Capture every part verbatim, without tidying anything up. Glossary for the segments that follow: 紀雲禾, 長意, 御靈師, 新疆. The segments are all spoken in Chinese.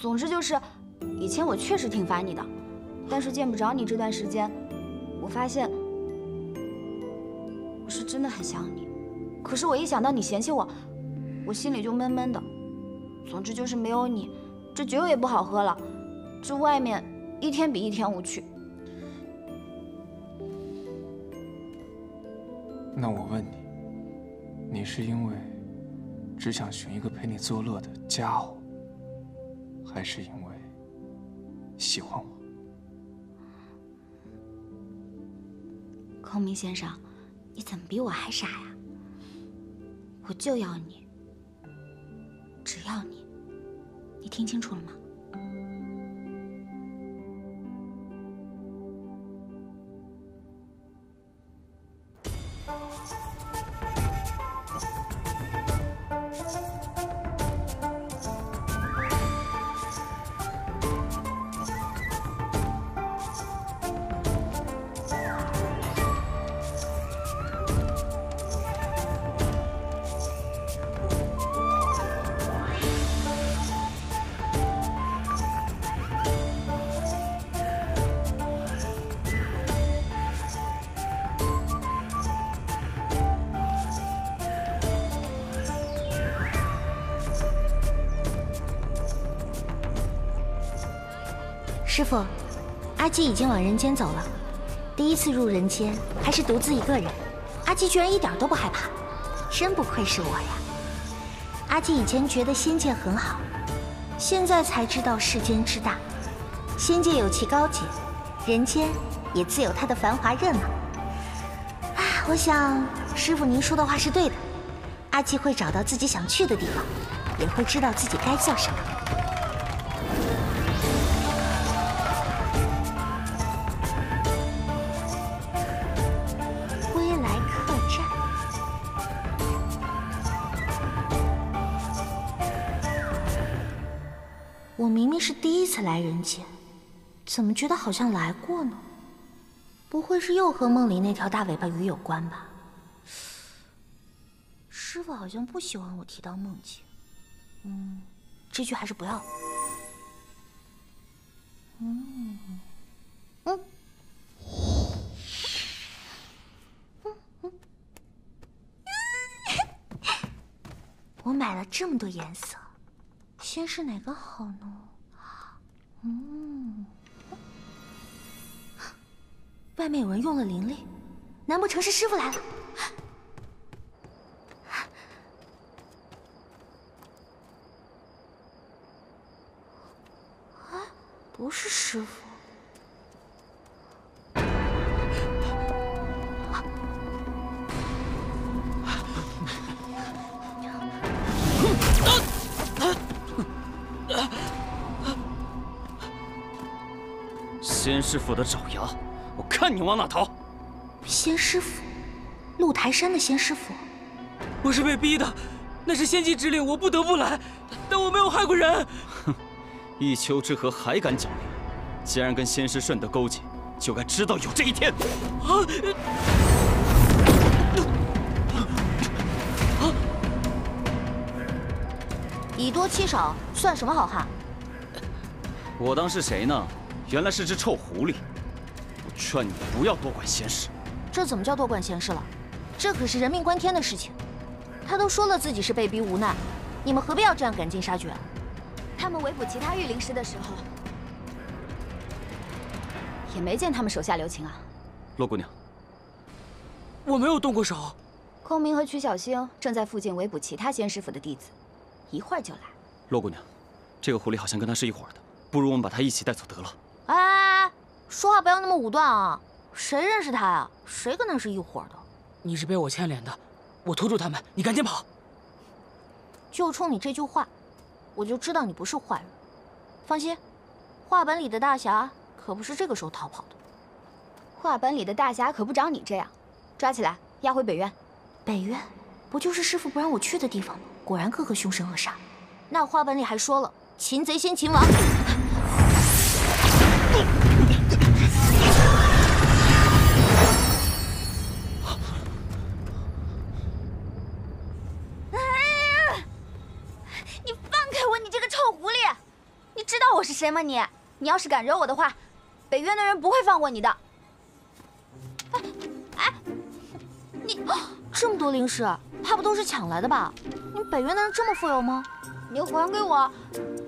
总之就是，以前我确实挺烦你的，但是见不着你这段时间，我发现我是真的很想你。可是我一想到你嫌弃我，我心里就闷闷的。总之就是没有你，这酒也不好喝了，这外面一天比一天无趣。那我问你，你是因为只想寻一个陪你作乐的家伙，还是因为喜欢我？孔明先生，你怎么比我还傻呀？我就要你，只要你，你听清楚了吗？ 师傅，阿基已经往人间走了。第一次入人间，还是独自一个人，阿基居然一点都不害怕，真不愧是我呀！阿基以前觉得仙界很好，现在才知道世间之大。仙界有其高洁，人间也自有它的繁华热闹。啊，我想师傅您说的话是对的，阿基会找到自己想去的地方，也会知道自己该做什么。 我明明是第一次来人间，怎么觉得好像来过呢？不会是又和梦里那条大尾巴鱼有关吧？师傅好像不喜欢我提到梦境，嗯，这句还是不要了。嗯，嗯，嗯嗯，我买了这么多颜色。 先试哪个好呢？嗯，外面有人用了灵力，难不成是师傅来了？啊，不是师傅。 仙师府的爪牙，我看你往哪逃！仙师府，鹿台山的仙师府。我是被逼的，那是仙姬指令，我不得不来，但我没有害过人。哼，一丘之貉还敢讲理！既然跟仙师顺德勾结，就该知道有这一天。啊！啊！以多欺少，算什么好汉？我当是谁呢？ 原来是只臭狐狸，我劝你不要多管闲事。这怎么叫多管闲事了？这可是人命关天的事情。他都说了自己是被逼无奈，你们何必要这样赶尽杀绝？他们围捕其他御灵师的时候，也没见他们手下留情啊。洛姑娘，我没有动过手。空明和曲小星正在附近围捕其他仙师府的弟子，一会儿就来。洛姑娘，这个狐狸好像跟他是一伙的，不如我们把他一起带走得了。 哎， 哎， 哎，说话不要那么武断啊！谁认识他呀？谁跟他是一伙的？你是被我牵连的，我拖住他们，你赶紧跑！就冲你这句话，我就知道你不是坏人。放心，画本里的大侠可不是这个时候逃跑的。画本里的大侠可不长你这样，抓起来押回北院。北院不就是师傅不让我去的地方吗？果然个个凶神恶煞。那画本里还说了，擒贼先擒王。知道我是谁吗你？你要是敢惹我的话，北渊的人不会放过你的。哎哎，你这么多零食，怕不都是抢来的吧？你北渊的人这么富有吗？你还给我，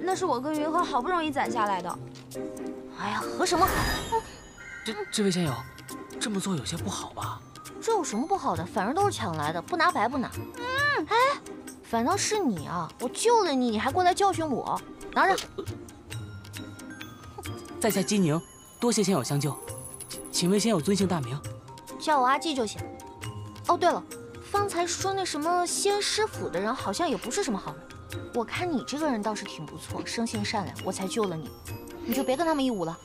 那是我跟云禾好不容易攒下来的。哎呀，和什么和？这这位仙友，这么做有些不好吧？这有什么不好的？反正都是抢来的，不拿白不拿。嗯，哎。 反倒是你啊！我救了你，你还过来教训我，拿着。在下金宁，多谢仙友相救，请问仙友尊姓大名？叫我阿纪就行。哦，对了，方才说那什么仙师府的人好像也不是什么好人，我看你这个人倒是挺不错，生性善良，我才救了你，你就别跟他们一舞了。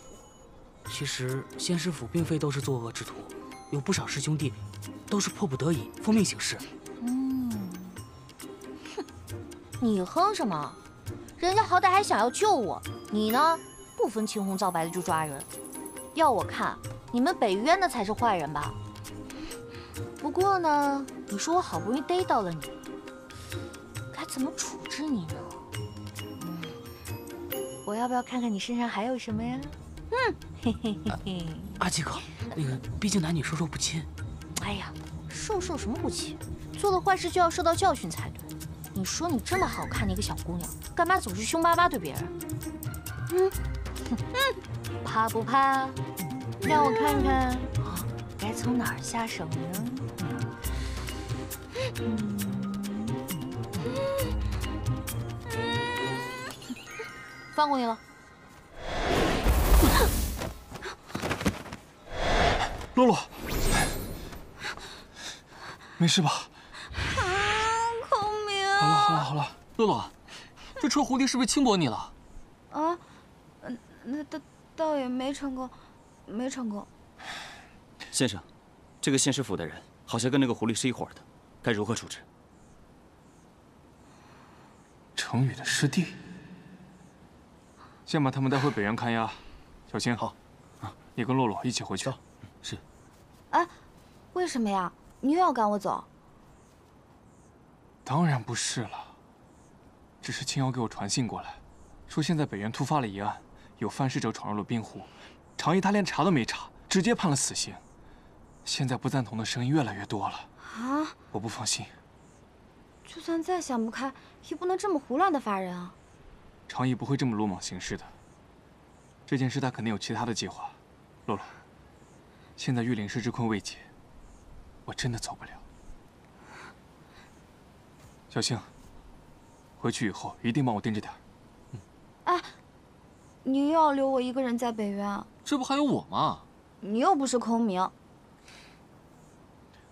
其实仙师府并非都是作恶之徒，有不少师兄弟都是迫不得已，奉命行事。 你哼什么？人家好歹还想要救我，你呢？不分青红皂白的就抓人。要我看，你们北渊的才是坏人吧？不过呢，你说我好不容易逮到了你，该怎么处置你呢？嗯，我要不要看看你身上还有什么呀？嗯，嘿嘿嘿嘿。阿纪哥，那个，毕竟男女授受不亲。哎呀，授受什么不亲？做了坏事就要受到教训才对。 你说你这么好看的一个小姑娘，干嘛总是凶巴巴对别人？嗯嗯，怕不怕？让我看看，该从哪儿下手呢？嗯，放过你了。洛洛，没事吧？ 好了好了好了，洛洛，这臭狐狸是不是轻薄你了？啊，那倒倒也没成功，没成功。先生，这个县师府的人好像跟那个狐狸是一伙的，该如何处置？程宇的师弟，先把他们带回北原看押，小心好。啊，你跟洛洛一起回去。是。哎，为什么呀？你又要赶我走？ 当然不是了，只是青瑶给我传信过来，说现在北原突发了一案，有犯事者闯入了冰湖，长义他连查都没查，直接判了死刑。现在不赞同的声音越来越多了啊！我不放心。就算再想不开，也不能这么胡乱的罚人啊！长义不会这么鲁莽行事的，这件事他肯定有其他的计划。洛洛，现在御林师之困未解，我真的走不了。 小星，回去以后一定帮我盯着点。嗯，哎，你又要留我一个人在北渊啊？这不还有我吗？你又不是空明。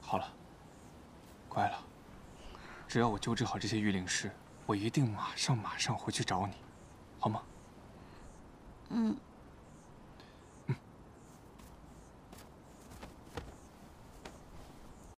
好了，乖了，只要我纠治好这些御灵师，我一定马上马上回去找你，好吗？嗯。